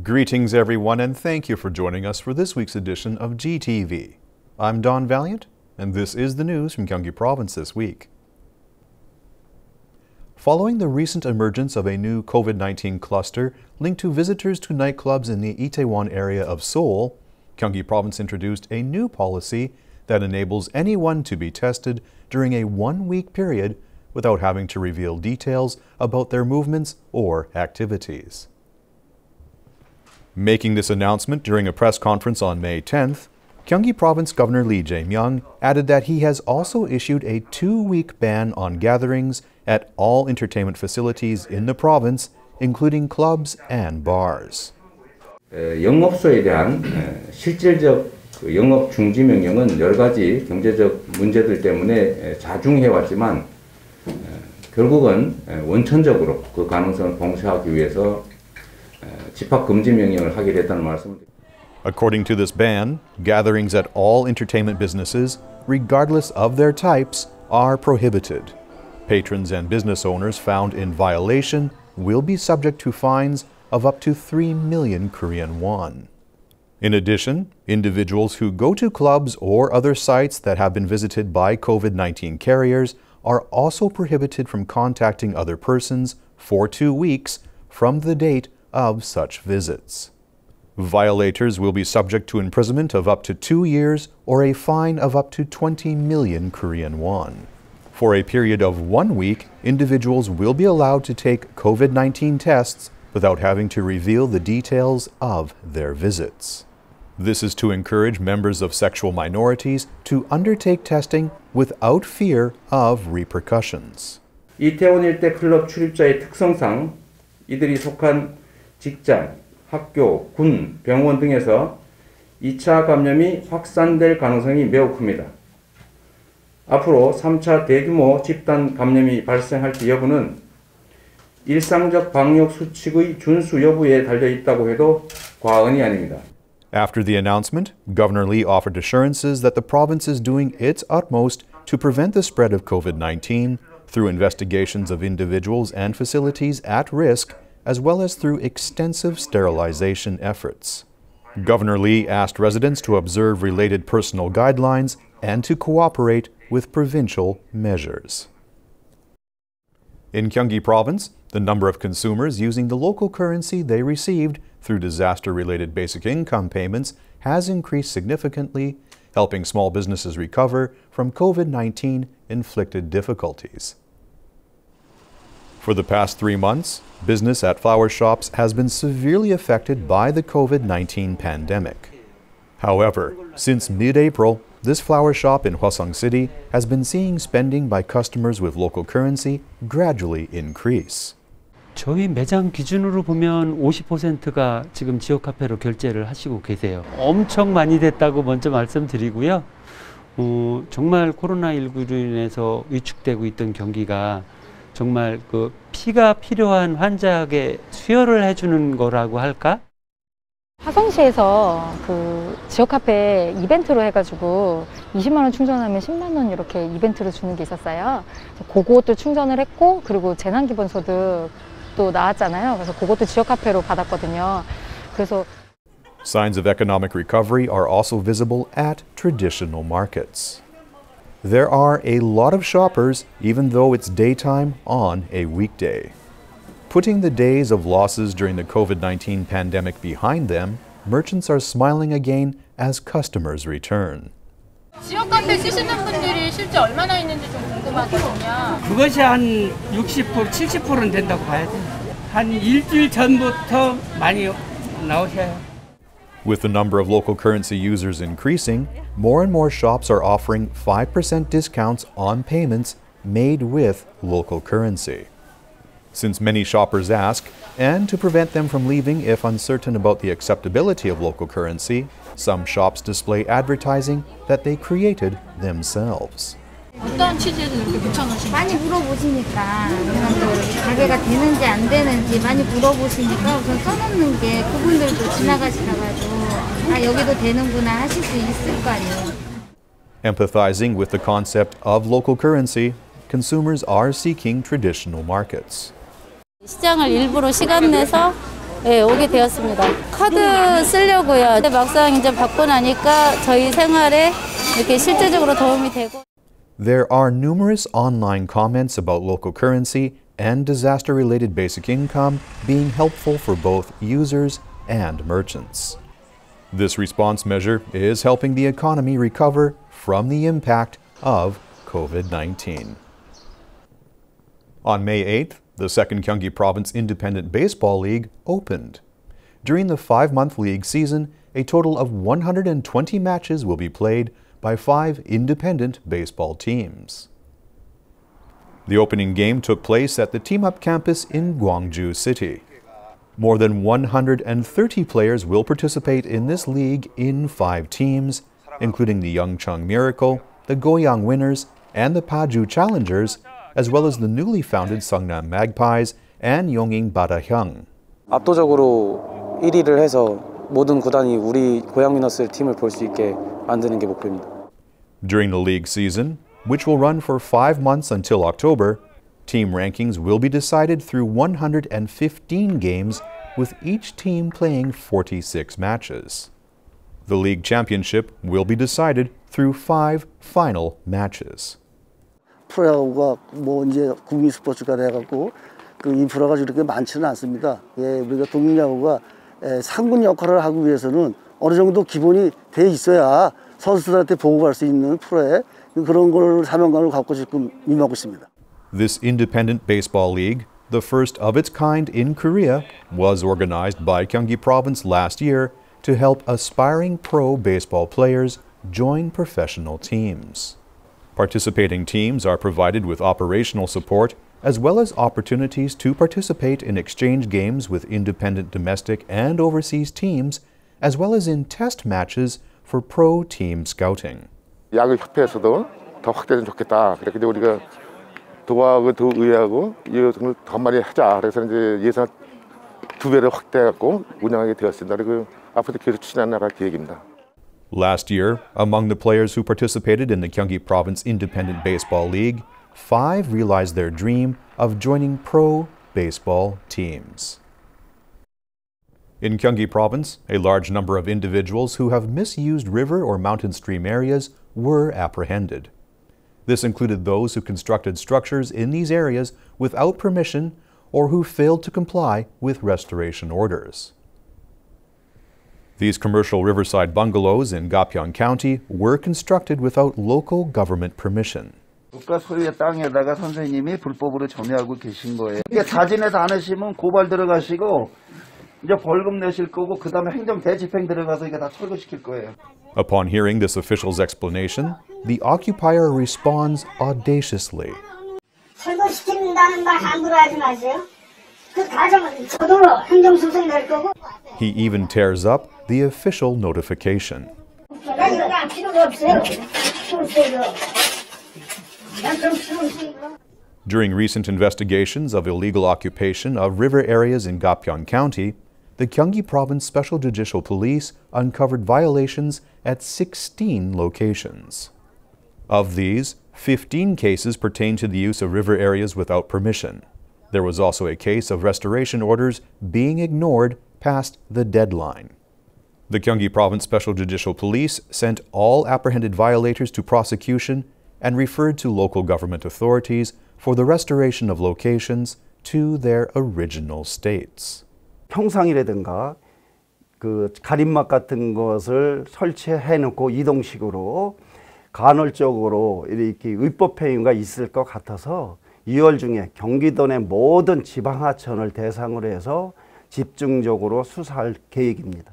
Greetings everyone, and thank you for joining us for this week's edition of GTV. I'm Don Valiant, and this is the news from Gyeonggi Province this week. Following the recent emergence of a new COVID-19 cluster linked to visitors to nightclubs in the Itaewon area of Seoul, Gyeonggi Province introduced a new policy that enables anyone to be tested during a one-week period without having to reveal details about their movements or activities. Making this announcement during a press conference on May 10th, Gyeonggi Province Governor Lee Jae-myung added that he has also issued a two-week ban on gatherings at all entertainment facilities in the province, including clubs and bars. 영업소에 대한 실질적 영업 중지 명령은 여러 가지 경제적 문제들 때문에 자중해 왔지만 결국은 원천적으로 그 가능성을 봉쇄하기 위해서 According to this ban, gatherings at all entertainment businesses, regardless of their types, are prohibited. Patrons and business owners found in violation will be subject to fines of up to 3 million Korean won. In addition, individuals who go to clubs or other sites that have been visited by COVID-19 carriers are also prohibited from contacting other persons for 2 weeks from the date of such visits. Violators will be subject to imprisonment of up to 2 years or a fine of up to 20 million Korean won. For a period of 1 week, individuals will be allowed to take COVID-19 tests without having to reveal the details of their visits. This is to encourage members of sexual minorities to undertake testing without fear of repercussions. 이태원 일대 클럽 출입자의 특성상 이들이 속한 직장, 학교, 군, 병원 등에서 2차 감염이 확산될 가능성이 매우 큽니다. 앞으로 3차 대규모 집단 감염이 발생할지 여부는 일상적 방역 수칙의 준수 여부에 달려 있다고 해도 과언이 아닙니다. After the announcement, Governor Lee offered assurances that the province is doing its utmost to prevent the spread of COVID-19 through investigations of individuals and facilities at risk, as well as through extensive sterilization efforts. Governor Lee asked residents to observe related personal guidelines and to cooperate with provincial measures. In Gyeonggi Province, the number of consumers using the local currency they received through disaster-related basic income payments has increased significantly, helping small businesses recover from COVID-19-inflicted difficulties. For the past 3 months, business at flower shops has been severely affected by the COVID-19 pandemic. However, since mid-April, this flower shop in Hwaseong City has been seeing spending by customers with local currency gradually increase. 저희 매장 기준으로 보면 50%가 지금 지역 화폐로 결제를 하시고 계세요. 엄청 많이 됐다고 먼저 말씀드리고요. 정말 코로나19로 인해서 위축되고 있던 경기가 정말 그 피가 필요한 환자에게 수혈을 해주는 거라고 할까? 화성시에서 그 지역화폐 이벤트로 해가지고 20만 원 충전하면 10만 원 이렇게 이벤트로 주는 게 있었어요. 그것도 충전을 했고, 그리고 재난기본소득도 나왔잖아요. 그래서 그것도 지역화폐로 받았거든요. 그래서 Signs of economic recovery are also visible at traditional markets. There are a lot of shoppers, even though it's daytime on a weekday. Putting the days of losses during the COVID-19 pandemic behind them, merchants are smiling again as customers return. 지역 카페 쓰시는 분들이 실제 얼마나 있는지 좀 궁금하거든요. 그것이 한 60%, 70%는 된다고 봐야 돼요. 한 일주일 전부터 많이 나오셔요. With the number of local currency users increasing, more and more shops are offering 5% discounts on payments made with local currency. Since many shoppers ask, and to prevent them from leaving if uncertain about the acceptability of local currency, some shops display advertising that they created themselves. 어떤 취지에서 이렇게 붙여놓으시는지 많이 물어보시니까 가게가 되는지 안 되는지 많이 물어보시니까 우선 써놓는 게 그분들도 지나가시다가도 아 여기도 되는구나 하실 수 있을 거 아니에요. Empathizing with the concept of local currency, consumers are seeking traditional markets. 시장을 일부러 시간 내서 예, 오게 되었습니다. 카드 쓰려고요. 근데 막상 이제 받고 나니까 저희 생활에 이렇게 실제적으로 도움이 되고. There are numerous online comments about local currency and disaster-related basic income being helpful for both users and merchants. This response measure is helping the economy recover from the impact of COVID-19. On May 8th, the second Gyeonggi Province Independent Baseball League opened. During the 5-month league season, a total of 120 matches will be played by 5 independent baseball teams. The opening game took place at the Team Up Campus in Gwangju City. More than 130 players will participate in this league in 5 teams, including the Young Chung Miracle, the Goyang Winners, and the Paju Challengers, as well as the newly founded Seongnam Magpies and Yongin Batahyang. 압도적으로 1위를 해서 모든 구단이 우리 고양 위너스 팀을 볼 수 있게 만드는 게 목표입니다. During the league season, which will run for 5 months until October, team rankings will be decided through 115 games, with each team playing 46 matches. The league championship will be decided through 5 final matches. 프로야구가 뭐 이제 국민 스포츠가 돼갖고 그 인프라가 그렇게 많지는 않습니다. 예, 우리가 독립야구가 상군 역할을 하기 위해서는 어느 정도 기본이 돼 있어야 선수들한테 보급할 수 있는 프로에 그런 걸 사명감을 갖고 지금 임하고 있습니다. This independent baseball league, the first of its kind in Korea, was organized by Gyeonggi Province last year to help aspiring pro baseball players join professional teams. Participating teams are provided with operational support as well as opportunities to participate in exchange games with independent domestic and overseas teams, as well as in test matches for pro team scouting. 야구 협회에서도 더 확대되면 좋겠다. 그래서 우리가 도하고 의회하고 이거 정말 더 많이 하자. 그래서 이제 예산 2배를 확대하고 운영하게 되었습니다. 그리고 앞으로 계속 추진해 나갈 계획입니다. Last year, among the players who participated in the Gyeonggi Province Independent Baseball League, 5 realized their dream of joining pro baseball teams. In Gyeonggi Province, a large number of individuals who have misused river or mountain stream areas were apprehended. This included those who constructed structures in these areas without permission or who failed to comply with restoration orders. These commercial riverside bungalows in Gapyeong County were constructed without local government permission. 국가 소유의 땅에다가 선생님이 불법으로 점유하고 계신 거예요. 이게 자진해서 안 하시면 고발 들어가시고 이제 벌금 내실 거고 그다음에 행정 대집행 들어가서 이게 다 철거시킬 거예요. Upon hearing this official's explanation, the occupier responds audaciously. 철거시킨다는 말 함부로 하지 마세요. 그 과정은 저도 행정 소송이 될 거고. He even tears up the official notification. During recent investigations of illegal occupation of river areas in Gapyeong County, the Gyeonggi Province Special Judicial Police uncovered violations at 16 locations. Of these, 15 cases pertain to the use of river areas without permission. There was also a case of restoration orders being ignored past the deadline. The Gyeonggi Province Special Judicial Police sent all apprehended violators to prosecution and referred to local government authorities for the restoration of locations to their original states. 평상이라든가 그 가림막 같은 것을 설치해 놓고 이동식으로 간헐적으로 이렇게 위법 행위가 있을 것 같아서 2월 중에 경기도 내 모든 지방하천을 대상으로 해서 집중적으로 수사할 계획입니다.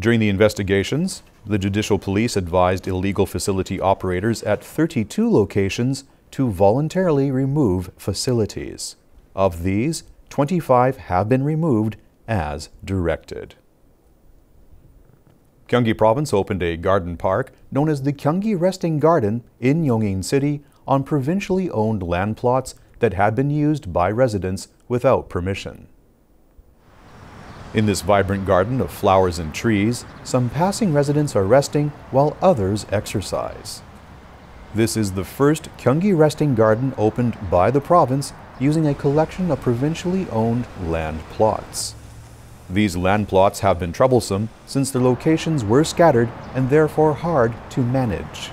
During the investigations, the Judicial Police advised illegal facility operators at 32 locations to voluntarily remove facilities. Of these, 25 have been removed as directed. Gyeonggi Province opened a garden park known as the Gyeonggi Resting Garden in Yongin City on provincially owned land plots that had been used by residents without permission. In this vibrant garden of flowers and trees, some passing residents are resting while others exercise. This is the first Gyeonggi Resting Garden opened by the province using a collection of provincially owned land plots. These land plots have been troublesome since their locations were scattered and therefore hard to manage.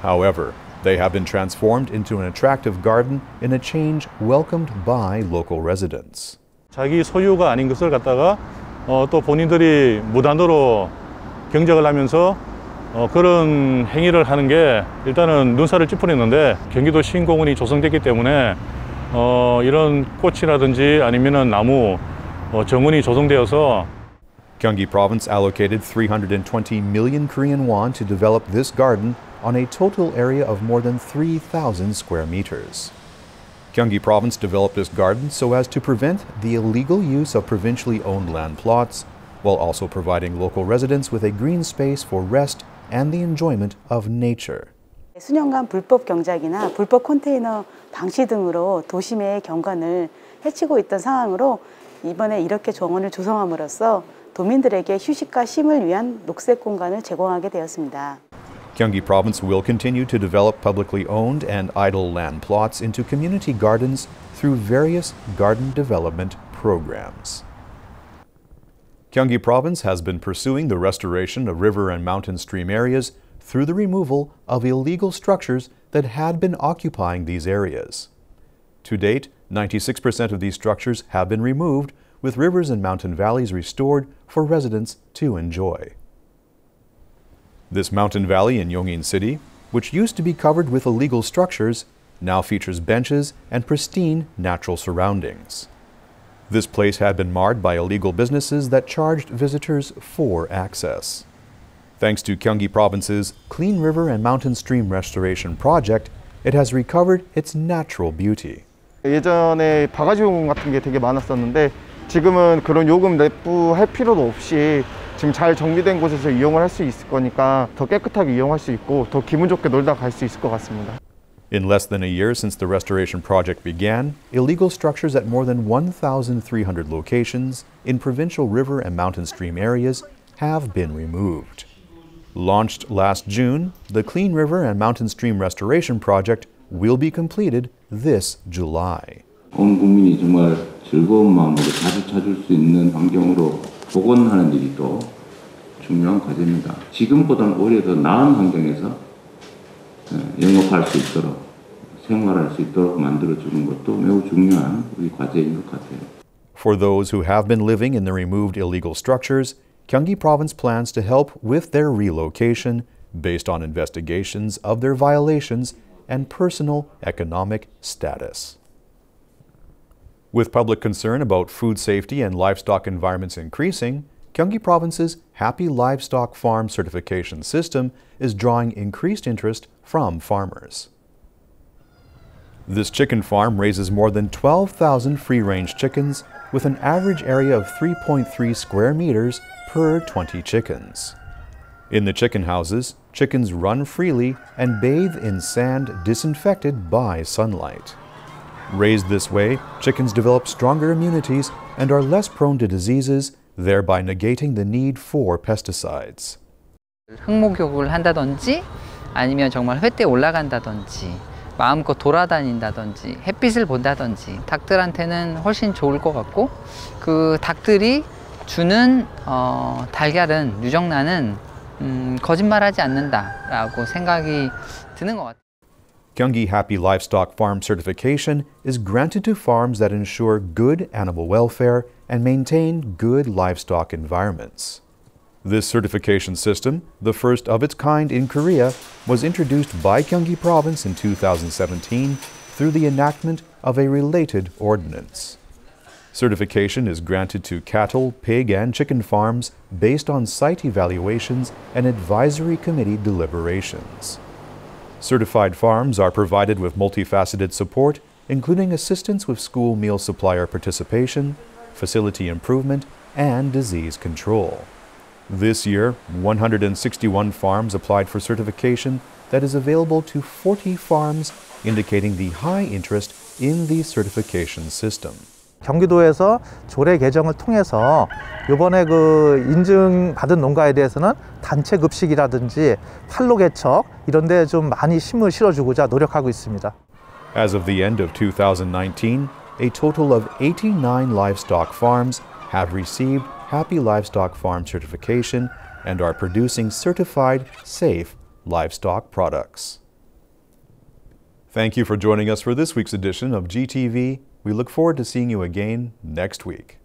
However, they have been transformed into an attractive garden in a change welcomed by local residents. 자기 소유가 아닌 것을 갖다가 또 본인들이 무단으로 경작을 하면서 그런 행위를 하는 게 일단은 눈살을 찌푸리는데 경기도 시인공원이 조성됐기 때문에 이런 꽃이라든지 아니면은 나무 정원이 조성되어서 Gyeonggi Province allocated 320 million Korean won to develop this garden on a total area of more than 3,000 square meters. Gyeonggi Province developed this garden so as to prevent the illegal use of provincially owned land plots, while also providing local residents with a green space for rest and the enjoyment of nature. 수년간 불법 경작이나 불법 컨테이너 방치 등으로 도심의 경관을 해치고 있던 상황으로 이번에 이렇게 정원을 조성함으로써 도민들에게 휴식과 쉼을 위한 녹색 공간을 제공하게 되었습니다. Gyeonggi Province will continue to develop publicly owned and idle land plots into community gardens through various garden development programs. Gyeonggi Province has been pursuing the restoration of river and mountain stream areas through the removal of illegal structures that had been occupying these areas. To date, 96% of these structures have been removed, with rivers and mountain valleys restored for residents to enjoy. This mountain valley in Yongin City, which used to be covered with illegal structures, now features benches and pristine natural surroundings. This place had been marred by illegal businesses that charged visitors for access. Thanks to Gyeonggi Province's Clean River and Mountain Stream Restoration Project, it has recovered its natural beauty. 예전에 바가지 요금 같은 게 되게 많았었는데 지금은 그런 요금 납부할 필요도 없이 지금 잘 정비된 곳에서 이용을 할 수 있을 거니까 더 깨끗하게 이용할 수 있고 더 기분 좋게 놀다 갈 수 있을 것 같습니다. In less than a year since the restoration project began, illegal structures at more than 1,300 locations in provincial river and mountain stream areas have been removed. Launched last June, the Clean River and Mountain Stream Restoration Project will be completed this July. 온 국민이 정말 즐거운 마음으로 자주 찾을 수 있는 환경으로 복원하는 일이 또 중요한 과제입니다. 지금보다는 오히려 더 나은 환경에서 영업할 수 있도록, 생활할 수 있도록 만들어주는 것도 매우 중요한 우리 과제인 것 같아요. For those who have been living in the removed illegal structures, Gyeonggi Province plans to help with their relocation based on investigations of their violations and personal economic status. With public concern about food safety and livestock environments increasing, Gyeonggi Province's Happy Livestock Farm certification system is drawing increased interest from farmers. This chicken farm raises more than 12,000 free-range chickens with an average area of 3.3 square meters per 20 chickens. In the chicken houses, chickens run freely and bathe in sand disinfected by sunlight. Raised this way, chickens develop stronger immunities and are less prone to diseases, thereby negating the need for pesticides. 흙목욕을 한다든지 아니면 정말 횃대에 올라간다든지 마음껏 돌아다닌다든지 햇빛을 본다든지 닭들한테는 훨씬 좋을 것 같고 그 닭들이 주는 달걀은 유정란은 거짓말하지 않는다라고 생각이 드는 것 같아요. Gyeonggi Happy Livestock Farm certification is granted to farms that ensure good animal welfare and maintain good livestock environments. This certification system, the first of its kind in Korea, was introduced by Gyeonggi Province in 2017 through the enactment of a related ordinance. Certification is granted to cattle, pig, and chicken farms based on site evaluations and advisory committee deliberations. Certified farms are provided with multifaceted support, including assistance with school meal supplier participation, facility improvement, and disease control. This year, 161 farms applied for certification that is available to 40 farms, indicating the high interest in the certification system. 경기도에서 조례 개정을 통해서 이번에 그 인증받은 농가에 대해서는 단체 급식이라든지 판로 개척 이런 데 좀 많이 힘을 실어주고자 노력하고 있습니다. As of the end of 2019, a total of 89 livestock farms have received Happy Livestock Farm certification and are producing certified, safe livestock products. Thank you for joining us for this week's edition of GTV. We look forward to seeing you again next week.